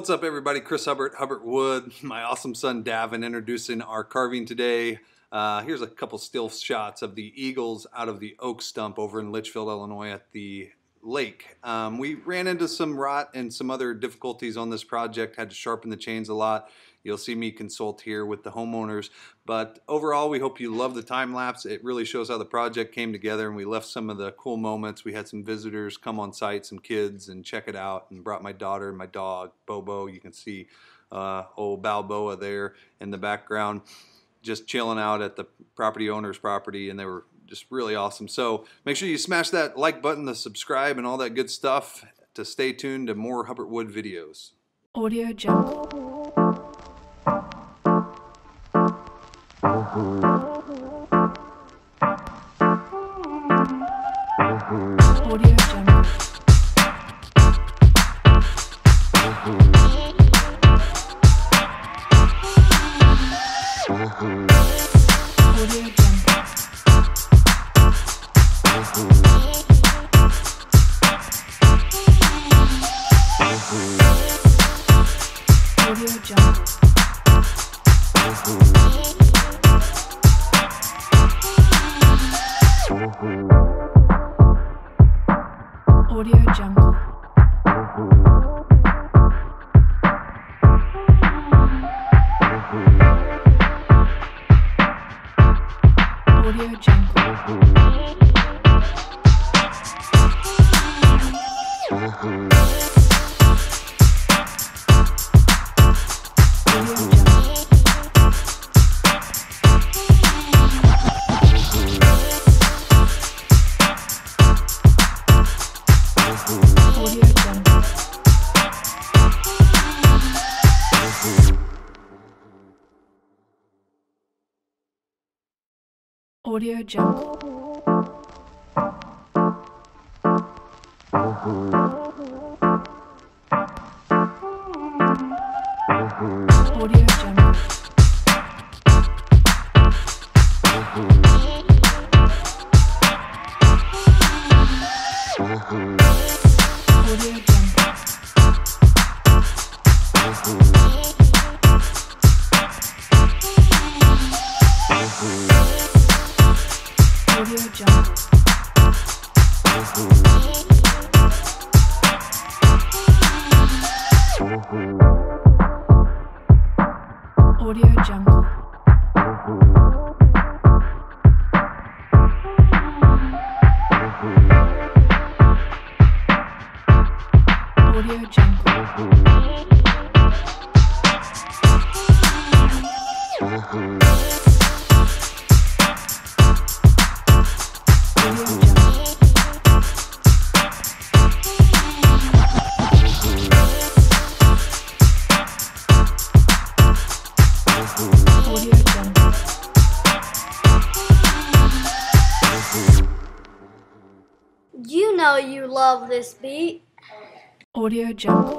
What's up, everybody? Chris Hubbart, Hubbart Wood, my awesome son Davin, introducing our carving today. Here's a couple still shots of the eagles out of the oak stump over in Litchfield, Illinois at the lake. We ran into some rot and some other difficulties on this project, had to sharpen the chains a lot. You'll see me consult here with the homeowners, but overall we hope you love the time lapse. It really shows how the project came together, and we left some of the cool moments. We had some visitors come on site, some kids, and check it out, and brought my daughter and my dog Bobo. You can see old Balboa there in the background, just chilling out at the property owner's property, and they were just really awesome. So make sure you smash that like button, the subscribe, and all that good stuff to stay tuned to more Hubbart Wood videos. You know you love this beat. Audio Jungle.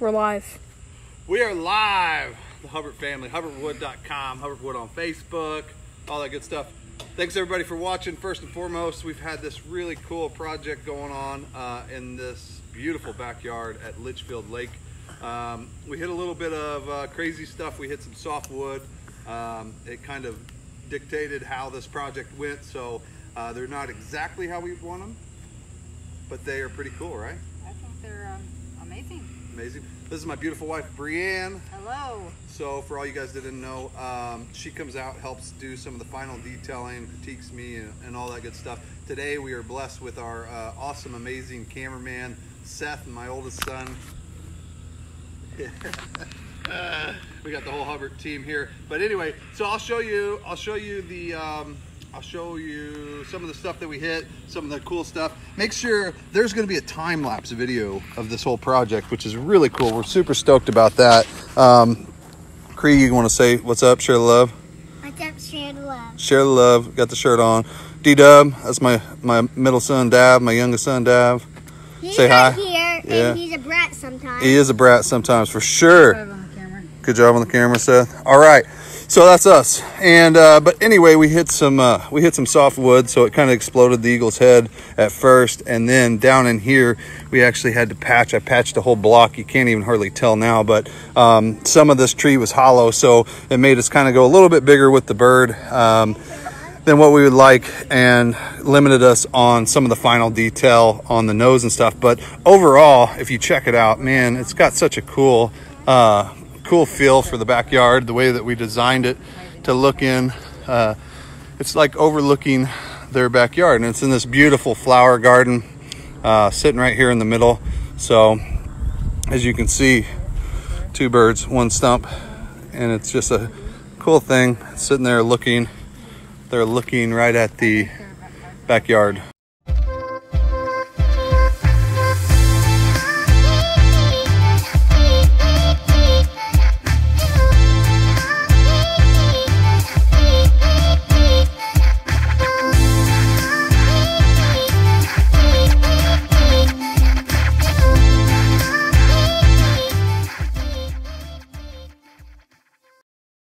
We're live. We are live. The Hubbart family, Hubbartwood.com, Hubbart Wood on Facebook, all that good stuff. Thanks everybody for watching. First and foremost, we've had this really cool project going on in this beautiful backyard at Litchfield Lake. We hit a little bit of crazy stuff. We hit some softwood. It kind of dictated how this project went, so they're not exactly how we want them, but they are pretty cool, right? I think they're amazing. Amazing. This is my beautiful wife, Breanne. Hello. So for all you guys that didn't know, she comes out, helps do some of the final detailing, critiques me and all that good stuff. Today we are blessed with our awesome, amazing cameraman, Seth, my oldest son. We got the whole Hubbart team here. But anyway, so I'll show you some of the stuff that we hit, some of the cool stuff. Make sure there's going to be a time-lapse video of this whole project, which is really cool. We're super stoked about that. Cree, you want to say what's up, share the love? What's up, share the love. Share the love. Got the shirt on. D-Dub, that's my middle son, Dav, my youngest son, Dav. He's say hi. Here, yeah. And he's a brat sometimes. He is a brat sometimes, for sure. Good job on the camera. Good job on the camera, Seth. All right. So that's us, and but anyway, we hit some softwood, so it kind of exploded the eagle's head at first, and then down in here we actually had to patch. I patched a whole block. You can't even hardly tell now, but some of this tree was hollow, so it made us kind of go a little bit bigger with the bird than what we would like, and limited us on some of the final detail on the nose and stuff. But overall, if you check it out, man, it's got such a cool cool feel for the backyard, the way that we designed it to look in. It's like overlooking their backyard, and it's in this beautiful flower garden sitting right here in the middle. So as you can see, two birds, one stump, and it's just a cool thing. It's sitting there looking right at the backyard.